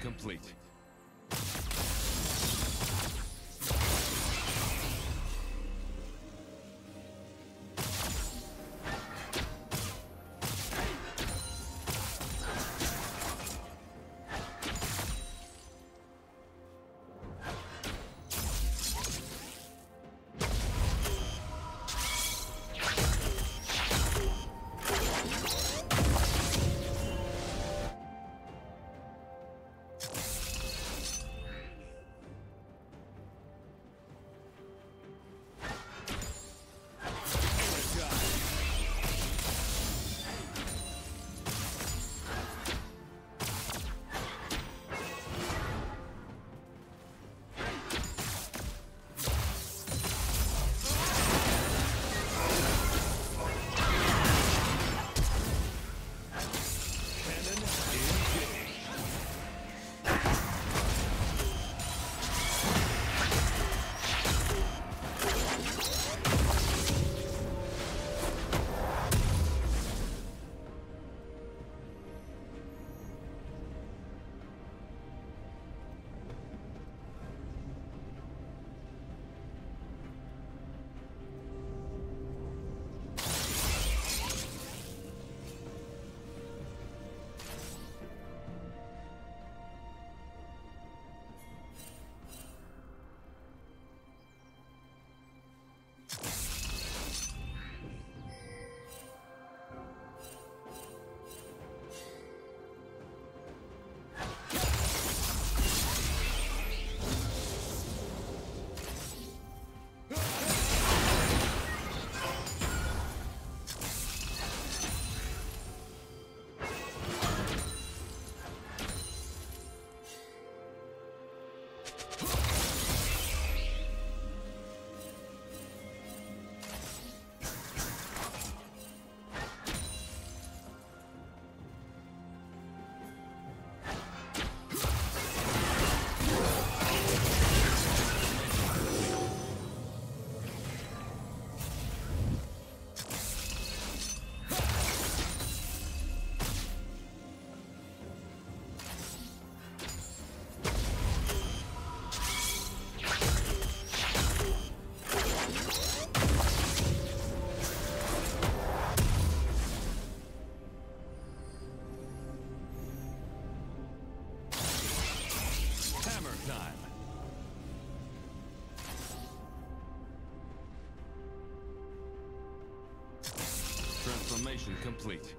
complete. Transformation complete.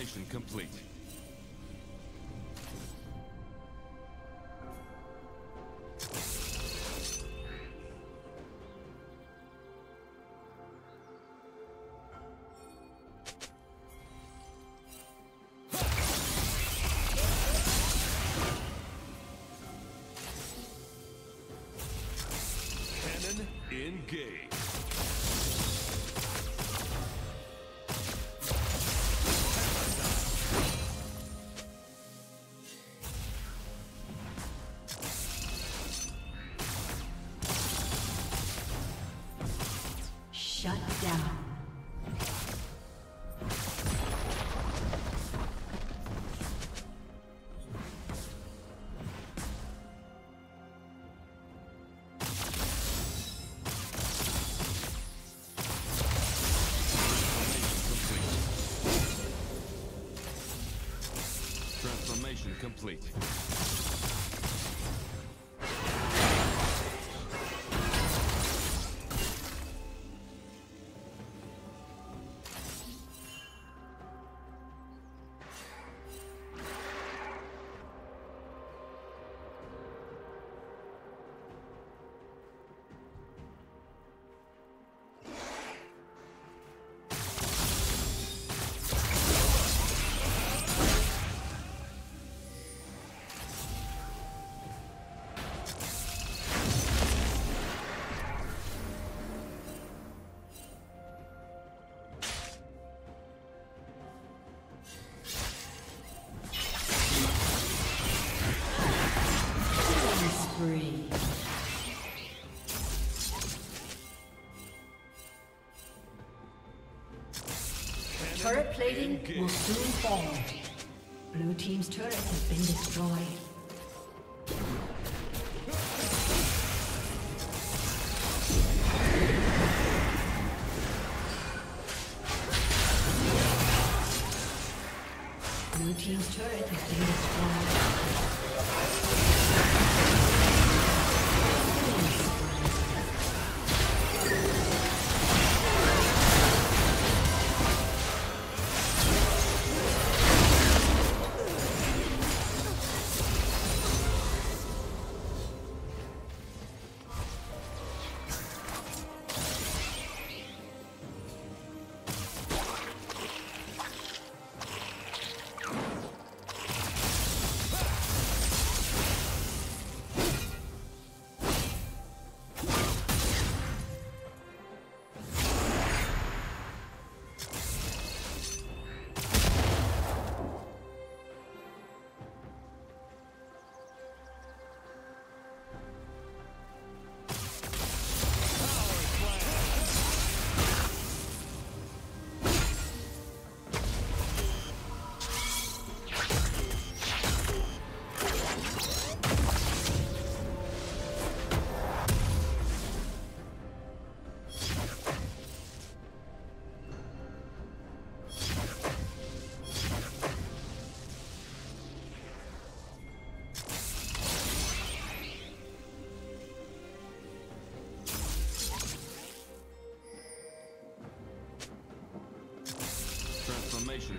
Installation complete. Cannon engage. Transformation complete. Turret plating will soon fall. Blue team's turret has been destroyed. Blue team's turret has been destroyed. Transformation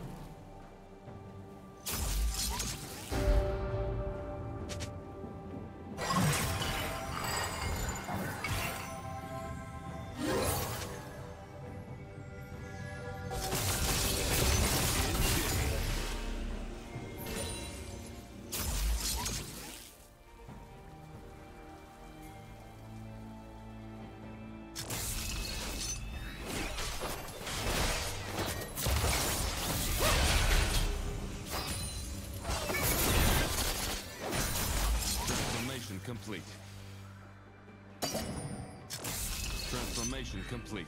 Complete. Transformation complete.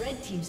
Red team's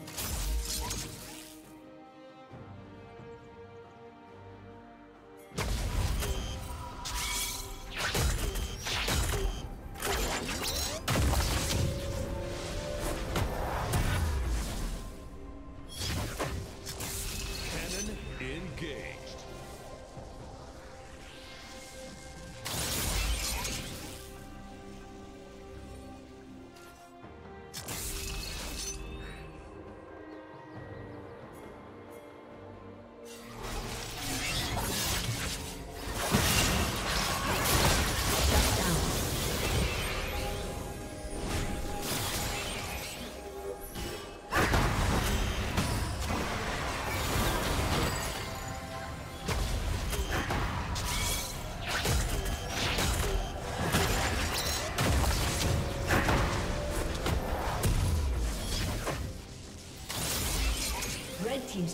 Cannon engaged. Team's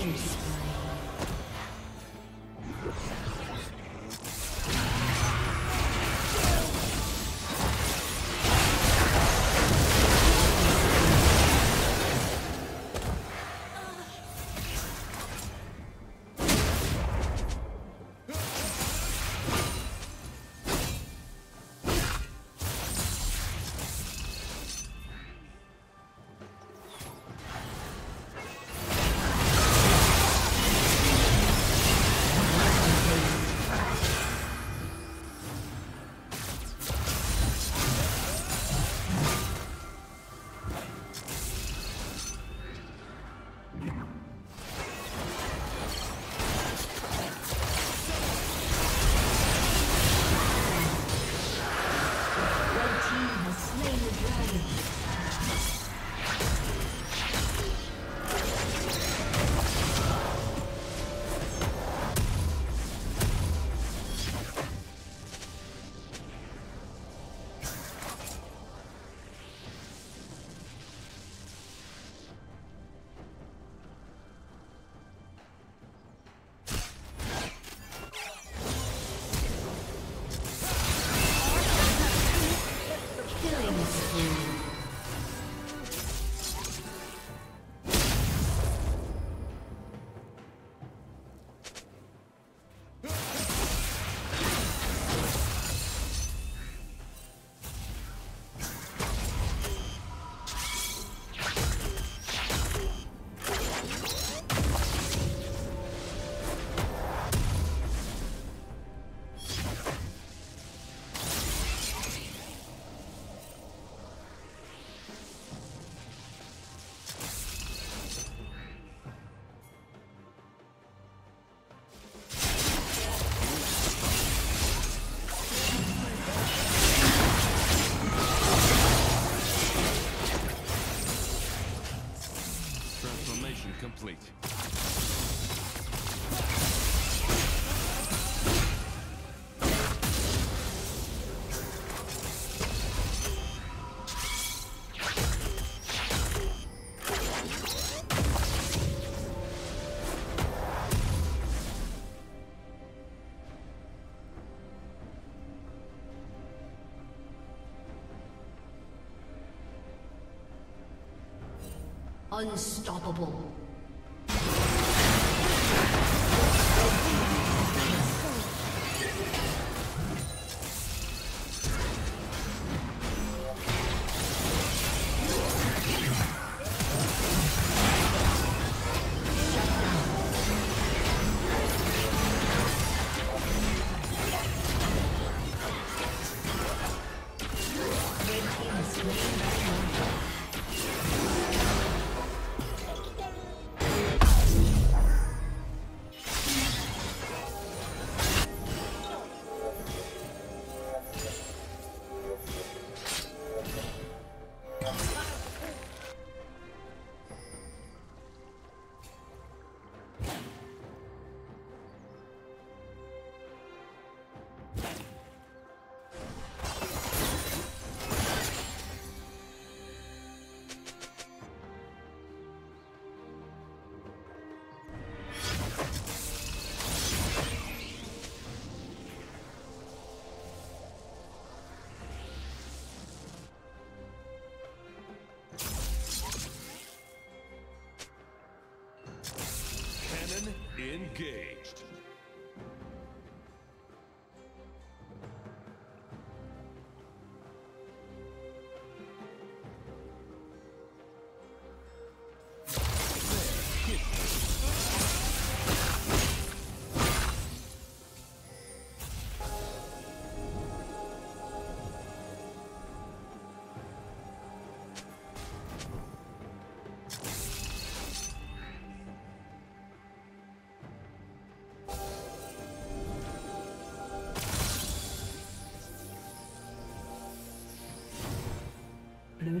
Killing spree. Unstoppable. Engaged. Blue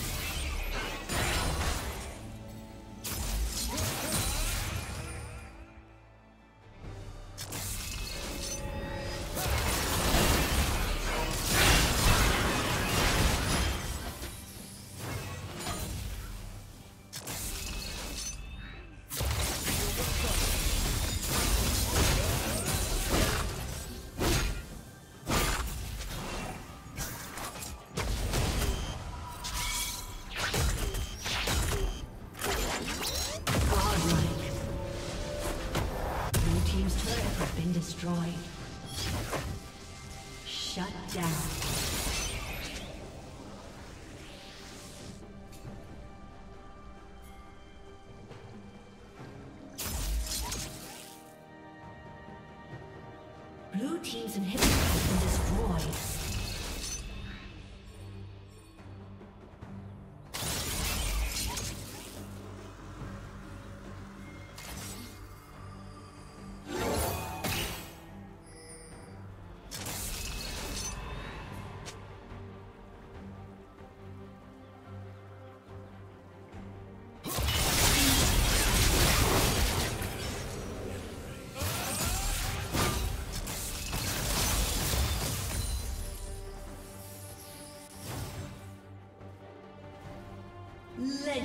Blue team's inhibitor has been destroyed.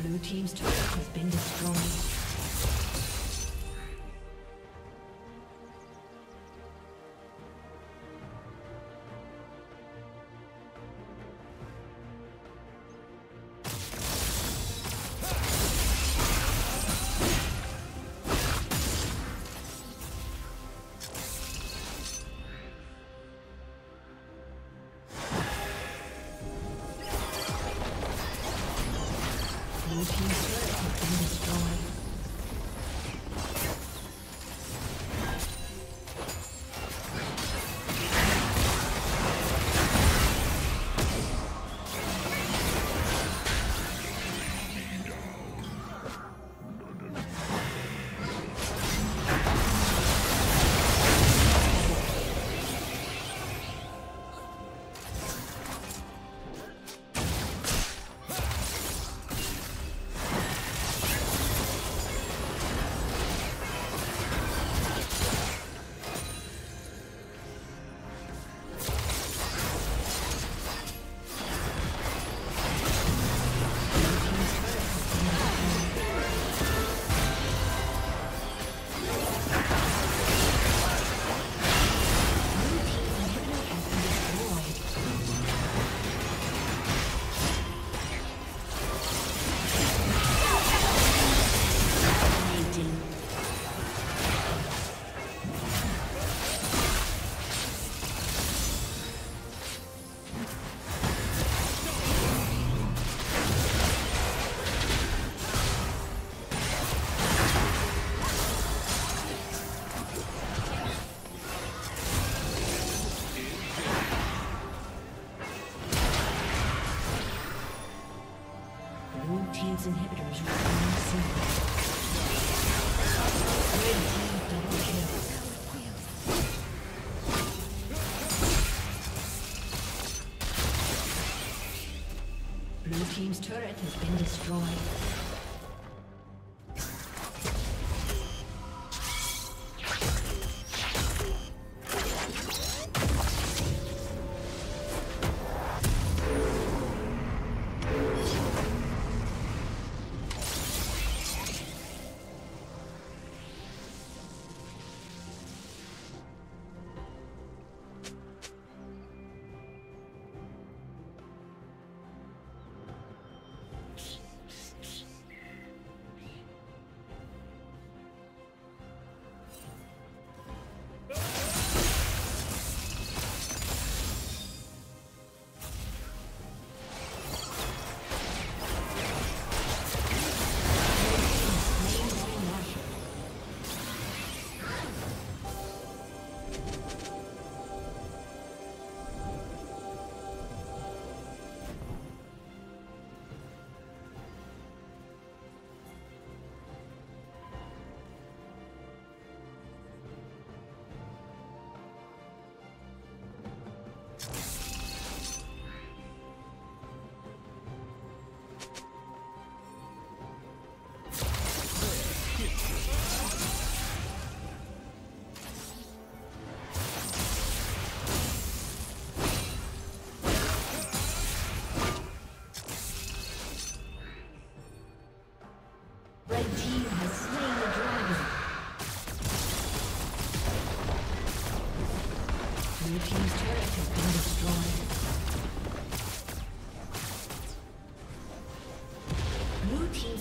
Blue team's turret has been destroyed. Team's turret has been destroyed. Blue team's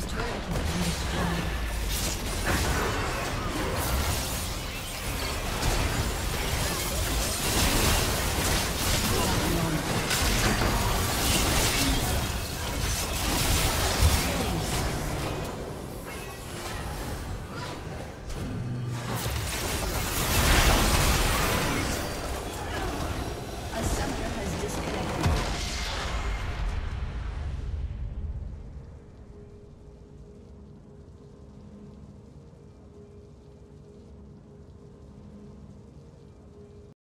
turret has been destroyed.